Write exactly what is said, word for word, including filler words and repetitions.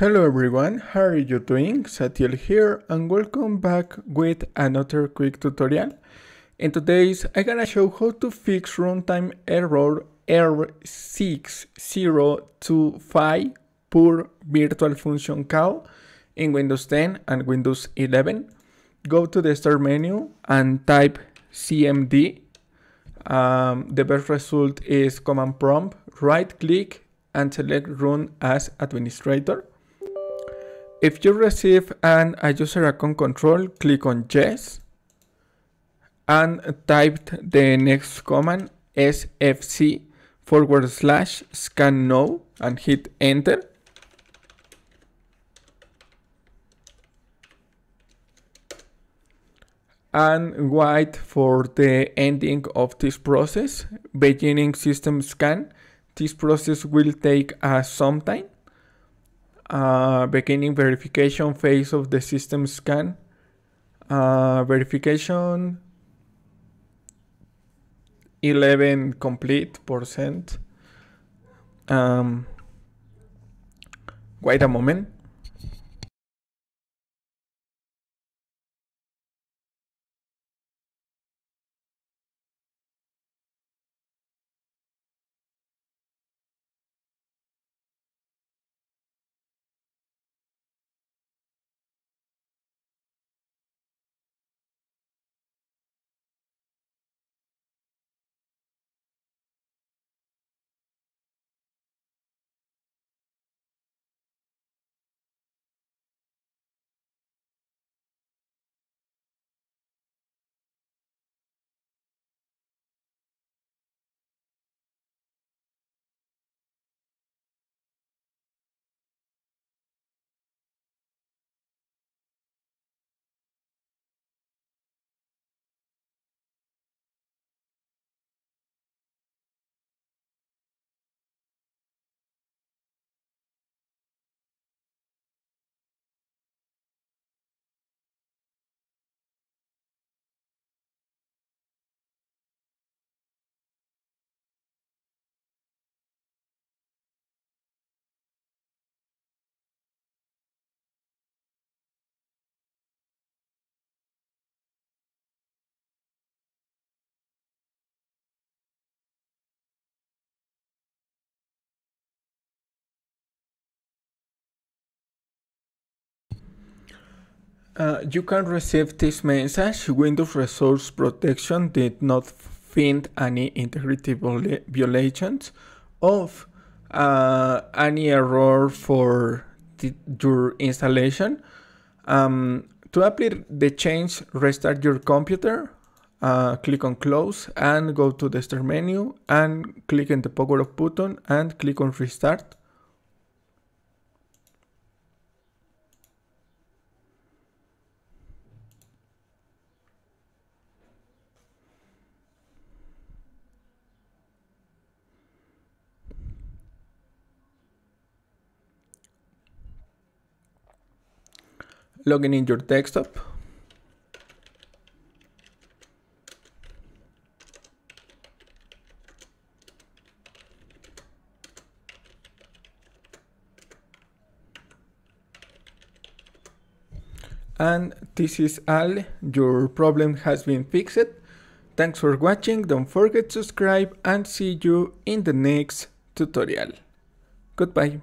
Hello everyone, how are you doing? Zatiel here and welcome back with another quick tutorial. In today's I'm gonna show how to fix runtime error R six zero two five poor virtual function call in Windows ten and Windows eleven. Go to the start menu and type C M D. Um, the best result is command prompt, right click and select run as administrator. If you receive an a user account control, click on yes and type the next command sfc forward slash scan now and hit enter. And wait for the ending of this process, beginning system scan. This process will take uh, some time. Uh, beginning verification phase of the system scan, uh, verification eleven complete percent. Um, wait a moment. Uh, you can receive this message, Windows Resource Protection did not find any integrity viola violations of uh, any error for your installation. Um, to apply the change, restart your computer, uh, click on close and go to the start menu and click on the power off button and click on restart. Login in your desktop. And this is all. Your problem has been fixed. Thanks for watching. Don't forget to subscribe and see you in the next tutorial. Goodbye.